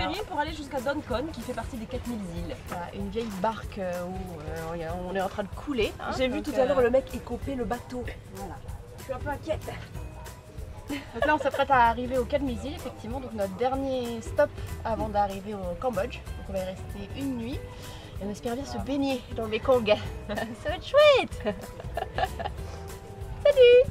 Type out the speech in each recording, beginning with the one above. ferry pour aller jusqu'à Don Con, qui fait partie des 4000 îles. Voilà, une vieille barque où on est en train de couler. Hein, j'ai vu tout à l'heure le mec écoper le bateau. Voilà. Je suis un peu inquiète. Donc là, on s'apprête à arriver aux 4000 îles, effectivement. Donc notre dernier stop avant d'arriver au Cambodge. Donc on va y rester une nuit. Et on espère bien se baigner dans le Mekong. Ça va être chouette. Salut.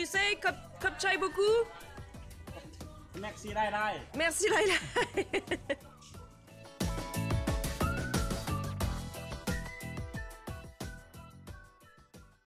you say? Kop chai beaucoup? Merci, Lai Lai. Merci, Lai Lai.